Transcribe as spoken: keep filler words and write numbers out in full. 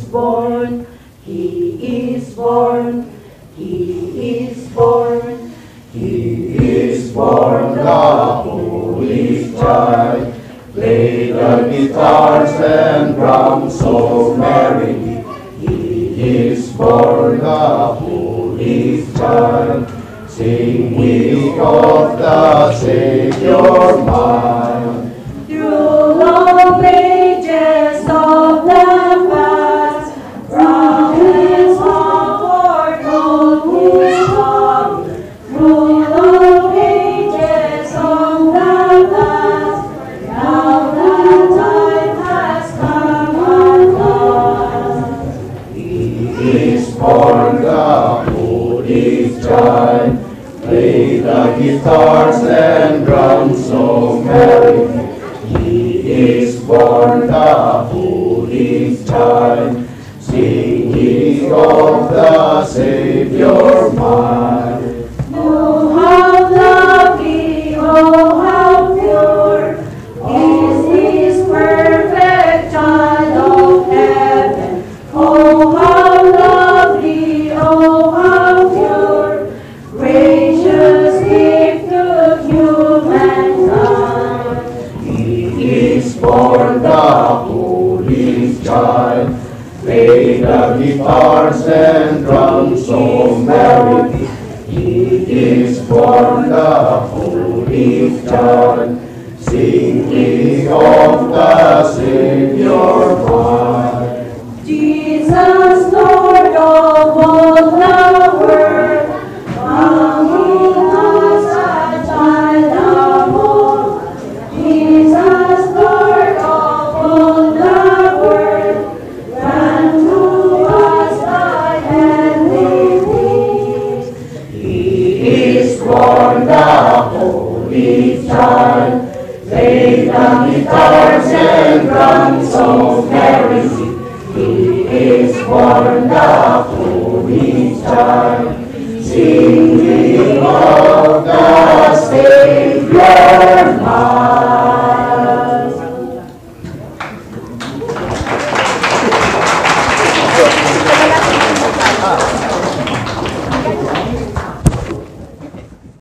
is born, he is born, he is born, he is born, the Holy Child. Play the guitars and drums so merrily, he is born, the Holy Child. Sing we of the Savior mine. Through the pages of the past, from his comfort on his home, through the pages of the past, now the time has come and gone. He is born, the Holy Child. Play the guitars and drums so merrily, he is born, the Holy Child. Sing ye of the Savior mine. Oh, how lovely, oh, how pure is this perfect child of heaven. Oh, how lovely, oh, how pure, gracious born, the Holy Child. Play the guitars and drums so merrily, he is born, the Holy Child. Sing ye of the Savior mine. Jesus, Lord of all the world, among us a child of all. Jesus, Lord Child, play the guitars and drums so merrily, he is born, the Holy Child. Sing we of